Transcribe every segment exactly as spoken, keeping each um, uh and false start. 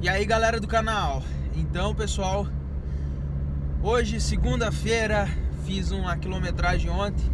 E aí, galera do canal, então pessoal, hoje segunda-feira, fiz uma quilometragem ontem,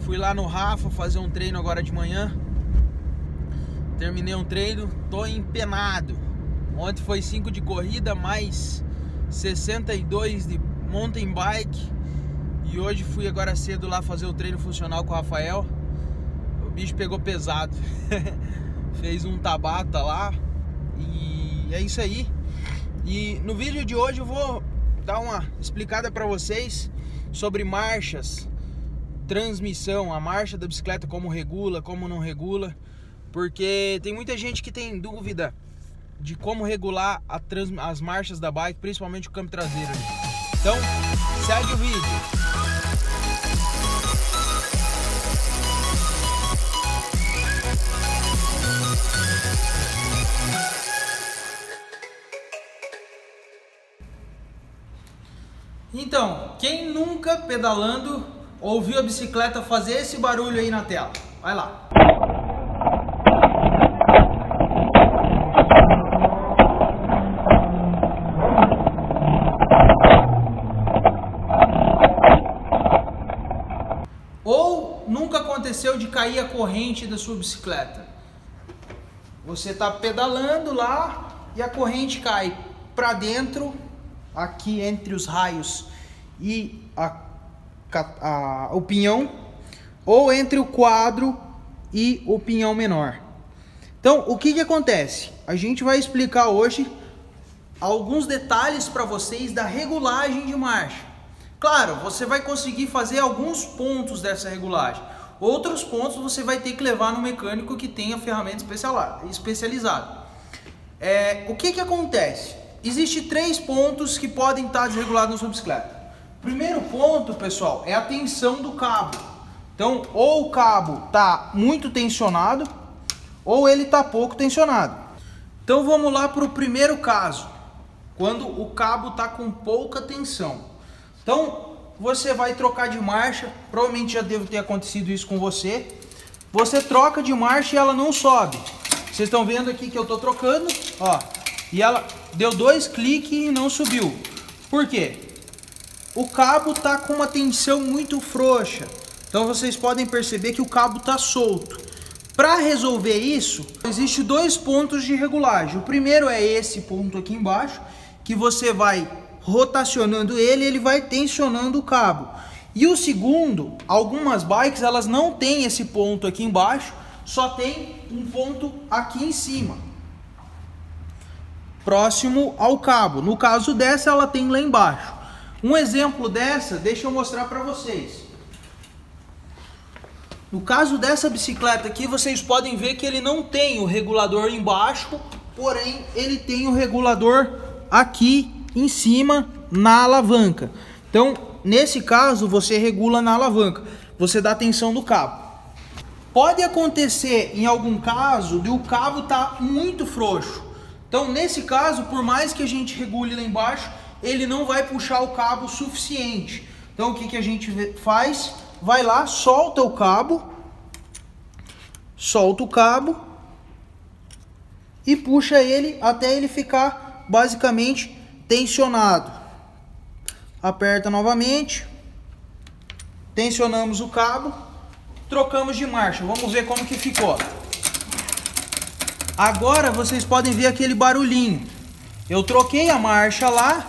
fui lá no Rafa fazer um treino agora de manhã, terminei um treino, tô empenado. Ontem foi cinco de corrida mais sessenta e dois de mountain bike e hoje fui agora cedo lá fazer o treino funcional com o Rafael. O bicho pegou pesado, fez um Tabata lá e é isso aí. E no vídeo de hoje eu vou dar uma explicada para vocês sobre marchas, transmissão, a marcha da bicicleta, como regula, como não regula, porque tem muita gente que tem dúvida de como regular a trans, as marchas da bike, principalmente o câmbio traseiro. Então, segue o vídeo. Então, quem nunca pedalando ouviu a bicicleta fazer esse barulho aí na tela? Vai lá. Ou nunca aconteceu de cair a corrente da sua bicicleta? Você está pedalando lá e a corrente cai para dentro, aqui entre os raios e a, a, o pinhão, ou entre o quadro e o pinhão menor. Então, o que que acontece? A gente vai explicar hoje alguns detalhes para vocês da regulagem de marcha. Claro, você vai conseguir fazer alguns pontos dessa regulagem. Outros pontos você vai ter que levar no mecânico que tenha ferramenta especializada. É, o que que acontece? Existem três pontos que podem estar desregulados na sua bicicleta. Primeiro ponto, pessoal, é a tensão do cabo. Então, ou o cabo está muito tensionado, ou ele está pouco tensionado. Então, vamos lá para o primeiro caso, quando o cabo está com pouca tensão. Então, você vai trocar de marcha, provavelmente já deve ter acontecido isso com você. Você troca de marcha e ela não sobe. Vocês estão vendo aqui que eu estou trocando, ó. E ela deu dois cliques e não subiu. Por quê? O cabo está com uma tensão muito frouxa. Então vocês podem perceber que o cabo está solto. Para resolver isso, existe dois pontos de regulagem. O primeiro é esse ponto aqui embaixo, que você vai rotacionando ele, ele vai tensionando o cabo. E o segundo, algumas bikes elas não têm esse ponto aqui embaixo, só tem um ponto aqui em cima, próximo ao cabo. No caso dessa, ela tem lá embaixo. Um exemplo dessa, deixa eu mostrar para vocês. No caso dessa bicicleta aqui, vocês podem ver que ele não tem o regulador embaixo, porém ele tem o regulador aqui em cima na alavanca. Então, nesse caso, você regula na alavanca, você dá tensão no cabo. Pode acontecer em algum caso de o cabo estar muito frouxo. Então, nesse caso, por mais que a gente regule lá embaixo, ele não vai puxar o cabo o suficiente. Então, o que que a gente faz? Vai lá, solta o cabo, solta o cabo e puxa ele até ele ficar basicamente tensionado. Aperta novamente, tensionamos o cabo, trocamos de marcha. Vamos ver como que ficou. Agora vocês podem ver aquele barulhinho. Eu troquei a marcha lá,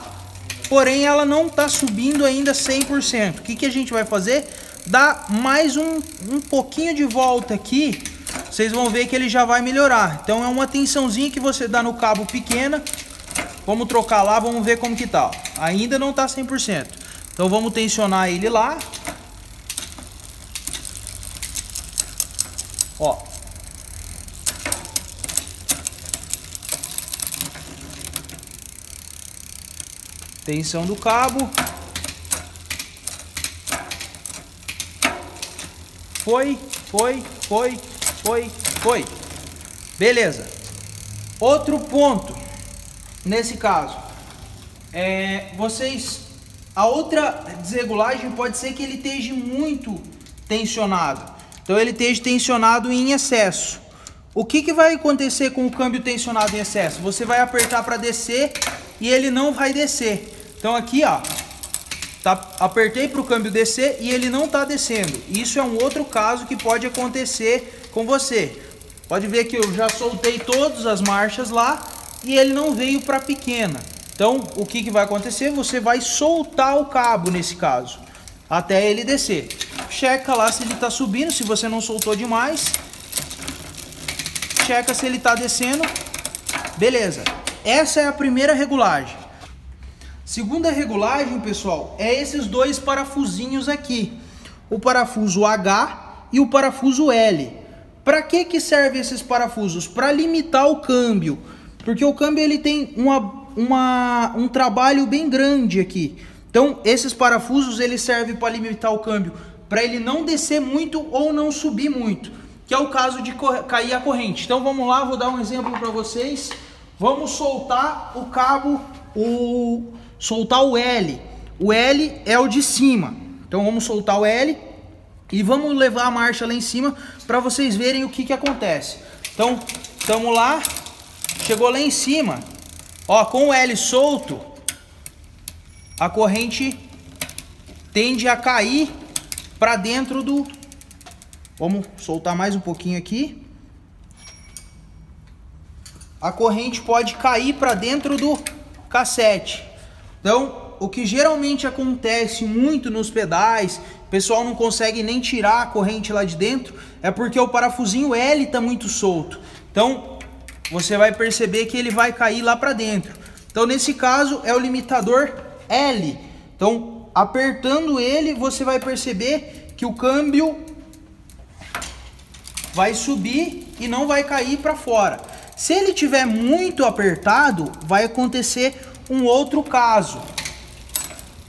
porém ela não está subindo ainda cem por cento. O que que a gente vai fazer? Dar mais um, um pouquinho de volta aqui, vocês vão ver que ele já vai melhorar. Então é uma tensãozinha que você dá no cabo pequena. Vamos trocar lá, vamos ver como que tá. Ainda não está cem por cento. Então vamos tensionar ele lá. Ó. Tensão do cabo. Foi, foi, foi, foi, foi. Beleza. Outro ponto, nesse caso, é, vocês, a outra desregulagem pode ser que ele esteja muito tensionado. Então ele esteja tensionado em excesso. O que que vai acontecer com o câmbio tensionado em excesso? Você vai apertar para descer e ele não vai descer. Então aqui, ó, tá, apertei para o câmbio descer e ele não está descendo. Isso é um outro caso que pode acontecer com você. Pode ver que eu já soltei todas as marchas lá e ele não veio para pequena. Então o que que vai acontecer? Você vai soltar o cabo nesse caso, até ele descer. Checa lá se ele está subindo, se você não soltou demais. Checa se ele está descendo. Beleza, essa é a primeira regulagem. Segunda regulagem, pessoal, é esses dois parafusinhos aqui, o parafuso H e o parafuso L. Para que que servem esses parafusos? Para limitar o câmbio, porque o câmbio ele tem uma, uma, um trabalho bem grande aqui. Então esses parafusos eles servem para limitar o câmbio, para ele não descer muito ou não subir muito, que é o caso de cair a corrente. Então vamos lá, vou dar um exemplo para vocês. Vamos soltar o cabo, o soltar o L. O L é o de cima. Então vamos soltar o L e vamos levar a marcha lá em cima para vocês verem o que que acontece. Então, estamos lá, chegou lá em cima. Ó, com o L solto, a corrente tende a cair para dentro do... Vamos soltar mais um pouquinho aqui. A corrente pode cair para dentro do cassete. Então, o que geralmente acontece muito nos pedais, o pessoal não consegue nem tirar a corrente lá de dentro, é porque o parafusinho L está muito solto. Então, você vai perceber que ele vai cair lá para dentro. Então, nesse caso, é o limitador L. Então, apertando ele, você vai perceber que o câmbio vai subir e não vai cair para fora. Se ele tiver muito apertado, vai acontecer um outro caso.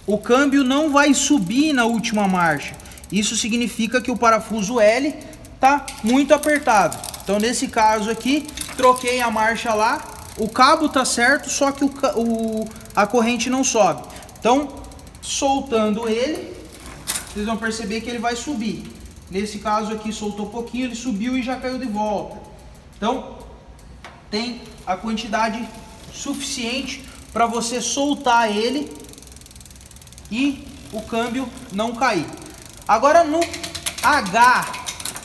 O câmbio não vai subir na última marcha. Isso significa que o parafuso L tá muito apertado. Então nesse caso aqui, troquei a marcha lá, o cabo tá certo, só que o, o, a corrente não sobe. Então soltando ele, vocês vão perceber que ele vai subir. Nesse caso aqui soltou um pouquinho, ele subiu e já caiu de volta. Então tem a quantidade suficiente para você soltar ele e o câmbio não cair. Agora no H,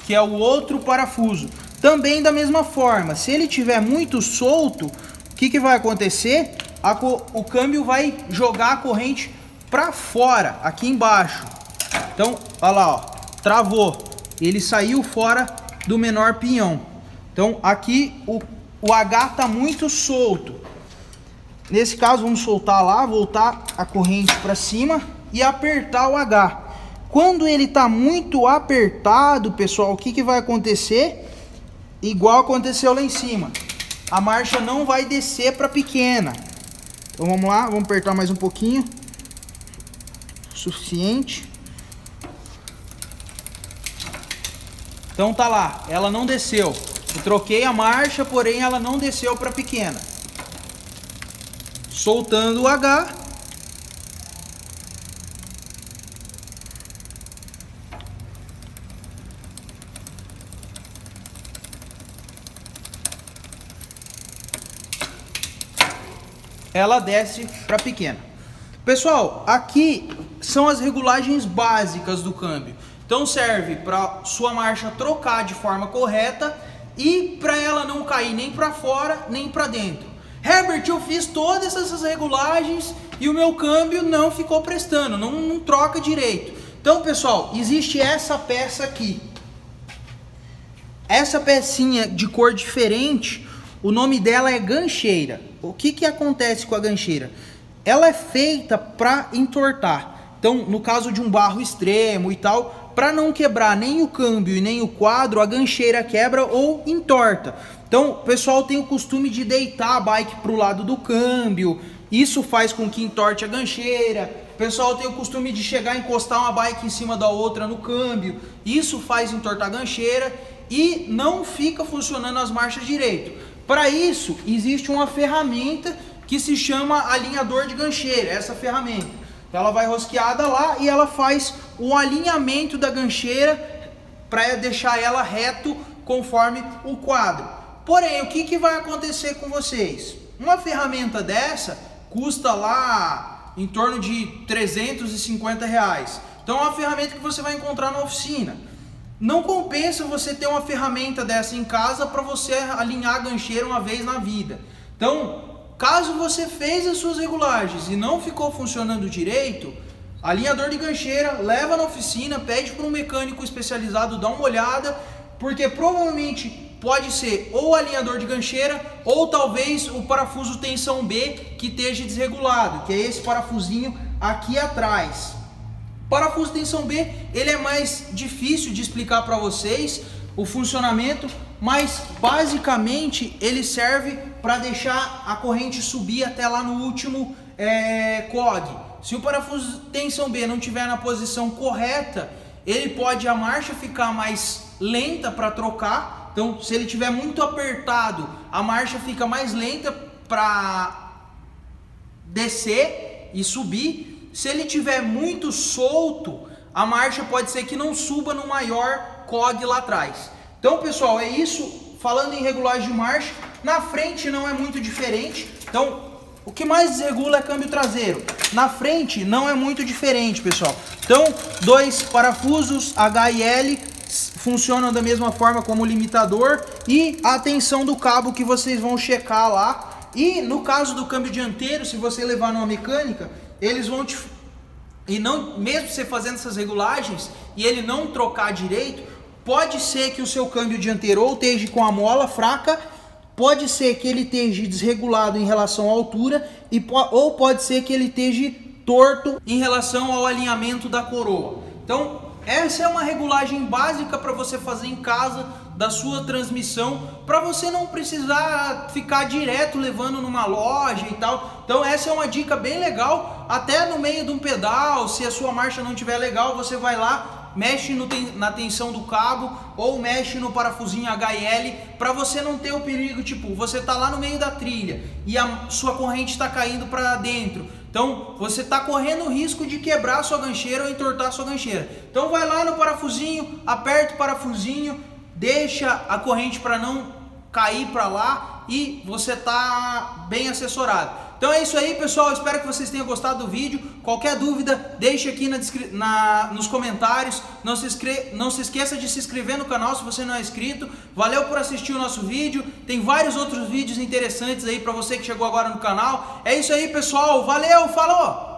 que é o outro parafuso, também da mesma forma. Se ele tiver muito solto, o que que vai acontecer? A co- o câmbio vai jogar a corrente para fora, aqui embaixo. Então, olha lá, ó. Travou, ele saiu fora do menor pinhão. Então aqui o, o H tá muito solto. Nesse caso vamos soltar lá, voltar a corrente para cima e apertar o H. Quando ele tá muito apertado, pessoal, o que que vai acontecer? Igual aconteceu lá em cima, a marcha não vai descer para pequena. Então vamos lá, vamos apertar mais um pouquinho, suficiente. Então tá lá, ela não desceu. Eu troquei a marcha, porém ela não desceu para pequena. Soltando o H. Ela desce para pequena. Pessoal, aqui são as regulagens básicas do câmbio. Então serve para sua marcha trocar de forma correta e para ela não cair nem para fora nem para dentro. Herbert, eu fiz todas essas regulagens e o meu câmbio não ficou prestando, não, não troca direito. Então pessoal, existe essa peça aqui. Essa pecinha de cor diferente, o nome dela é gancheira. O que que acontece com a gancheira? Ela é feita para entortar. Então, no caso de um barro extremo e tal, para não quebrar nem o câmbio e nem o quadro, a gancheira quebra ou entorta. Então, o pessoal tem o costume de deitar a bike para o lado do câmbio, isso faz com que entorte a gancheira. O pessoal tem o costume de chegar e encostar uma bike em cima da outra no câmbio, isso faz entortar a gancheira e não fica funcionando as marchas direito. Para isso, existe uma ferramenta que se chama alinhador de gancheira, essa ferramenta. Ela vai rosqueada lá e ela faz o alinhamento da gancheira para deixar ela reto conforme o quadro. Porém, o que, que vai acontecer com vocês? Uma ferramenta dessa custa lá em torno de trezentos e cinquenta reais. Então é uma ferramenta que você vai encontrar na oficina. Não compensa você ter uma ferramenta dessa em casa para você alinhar a gancheira uma vez na vida. Então, caso você fez as suas regulagens e não ficou funcionando direito, alinhador de gancheira, leva na oficina, pede para um mecânico especializado dar uma olhada, porque provavelmente pode ser ou alinhador de gancheira ou talvez o parafuso tensão B que esteja desregulado, que é esse parafusinho aqui atrás. Parafuso tensão B, ele é mais difícil de explicar para vocês o funcionamento, mas basicamente ele serve para deixar a corrente subir até lá no último é, cog. Se o parafuso tensão B não estiver na posição correta, ele pode a marcha ficar mais lenta para trocar. Então, se ele estiver muito apertado, a marcha fica mais lenta para descer e subir. Se ele tiver muito solto, a marcha pode ser que não suba no maior cog lá atrás. Então, pessoal, é isso. Falando em regulagem de marcha, na frente não é muito diferente. Então, o que mais desregula é câmbio traseiro. Na frente não é muito diferente, pessoal. Então, dois parafusos H e L funcionam da mesma forma como o limitador e a tensão do cabo que vocês vão checar lá. E no caso do câmbio dianteiro, se você levar numa mecânica, eles vão te... E não, mesmo você fazendo essas regulagens e ele não trocar direito, pode ser que o seu câmbio dianteiro ou esteja com a mola fraca, pode ser que ele esteja desregulado em relação à altura, e, ou pode ser que ele esteja torto em relação ao alinhamento da coroa. Então, essa é uma regulagem básica para você fazer em casa da sua transmissão, para você não precisar ficar direto levando numa loja e tal. Então essa é uma dica bem legal, até no meio de um pedal, se a sua marcha não estiver legal, você vai lá, mexe no ten- na tensão do cabo ou mexe no parafusinho H e L, para você não ter o perigo, tipo, você tá lá no meio da trilha e a sua corrente está caindo para dentro. Então, você está correndo o risco de quebrar sua gancheira ou entortar sua gancheira. Então, vai lá no parafusinho, aperta o parafusinho, deixa a corrente para não cair para lá e você está bem assessorado. Então, é isso aí, pessoal. Espero que vocês tenham gostado do vídeo. Qualquer dúvida, deixa aqui na, na, nos comentários. Não se, não se esqueça de se inscrever no canal se você não é inscrito. Valeu por assistir o nosso vídeo. Tem vários outros vídeos interessantes aí para você que chegou agora no canal. É isso aí, pessoal. Valeu, falou!